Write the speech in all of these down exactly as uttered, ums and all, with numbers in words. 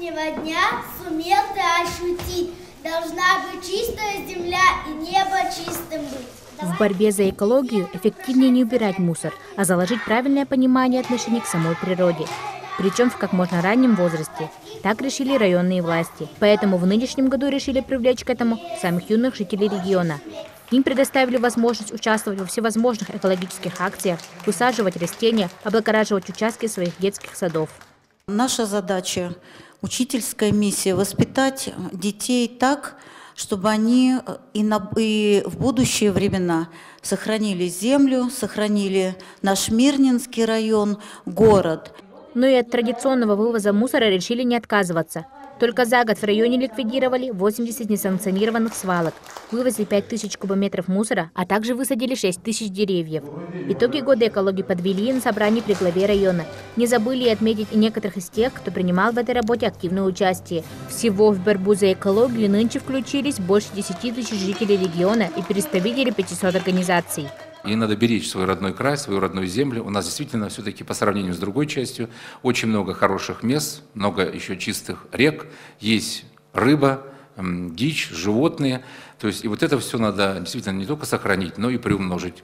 завтрашнего дня сумел ты ощутить. Должна быть чистая земля и небо чистым быть. В борьбе за экологию эффективнее не убирать мусор, а заложить правильное понимание отношений к самой природе. Причем в как можно раннем возрасте. Так решили районные власти. Поэтому в нынешнем году решили привлечь к этому самых юных жителей региона. Им предоставили возможность участвовать во всевозможных экологических акциях, высаживать растения, облагораживать участки своих детских садов. Наша задача, учительская миссия – воспитать детей так, чтобы они и, на, и в будущие времена сохранили землю, сохранили наш Мирнинский район, город. Но и от традиционного вывоза мусора решили не отказываться. Только за год в районе ликвидировали восемьдесят несанкционированных свалок, вывезли пять тысяч кубометров мусора, а также высадили шесть тысяч деревьев. Итоги года экологии подвели на собрании при главе района. Не забыли отметить и некоторых из тех, кто принимал в этой работе активное участие. Всего в борьбу за экологию нынче включились больше десяти тысяч жителей региона и представители пятисот организаций. И надо беречь свой родной край, свою родную землю. У нас действительно все-таки по сравнению с другой частью очень много хороших мест, много еще чистых рек, есть рыба, дичь, животные. То есть и вот это все надо действительно не только сохранить, но и приумножить.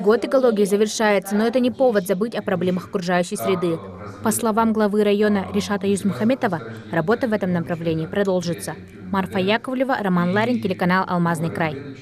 Год экологии завершается, но это не повод забыть о проблемах окружающей среды. По словам главы района Ришата Юсмухаметова, работа в этом направлении продолжится. Марфа Яковлева, Роман Ларин, телеканал «Алмазный край».